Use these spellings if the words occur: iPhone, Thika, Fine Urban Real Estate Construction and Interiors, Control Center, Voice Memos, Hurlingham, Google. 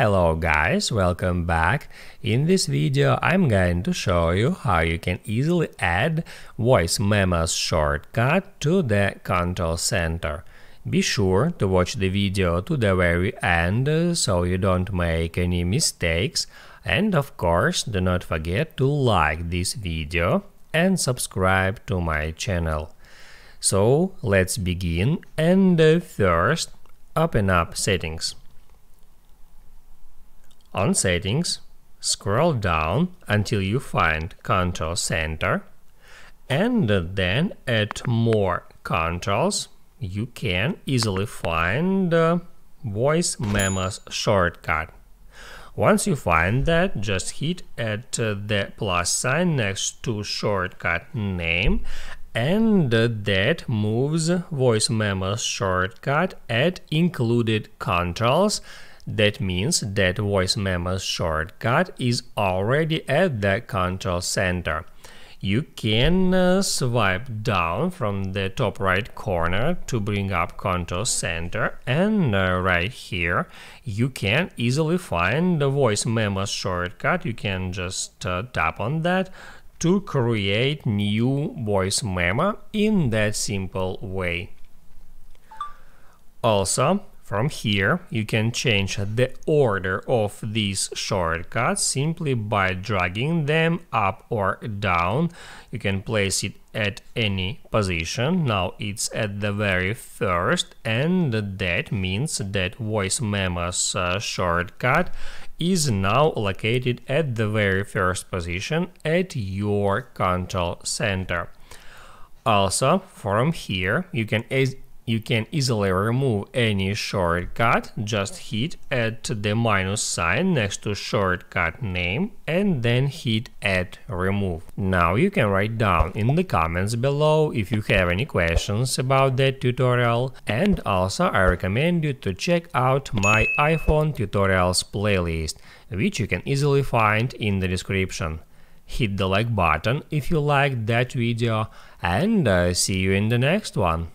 Hello guys, welcome back. In this video I'm going to show you how you can easily add Voice Memos shortcut to the Control Center. Be sure to watch the video to the very end so you don't make any mistakes, and of course do not forget to like this video and subscribe to my channel. So let's begin, and first open up Settings. On Settings, scroll down until you find Control Center, and then at More Controls you can easily find Voice Memos shortcut. Once you find that, just hit at the plus sign next to shortcut name, and that moves Voice Memos shortcut at Included Controls. That means that Voice Memos shortcut is already at the Control Center. You can swipe down from the top right corner to bring up Control Center, and right here you can easily find the Voice Memos shortcut. You can just tap on that to create new voice memo in that simple way. Also, from here you can change the order of these shortcuts simply by dragging them up or down. You can place it at any position. Now it's at the very first, and that means that Voice Memos shortcut is now located at the very first position at your Control Center. Also, from here you can easily remove any shortcut. Just hit at the minus sign next to shortcut name and then hit at Remove. Now you can write down in the comments below if you have any questions about that tutorial, and also I recommend you to check out my iPhone tutorials playlist, which you can easily find in the description. Hit the like button if you liked that video, and see you in the next one.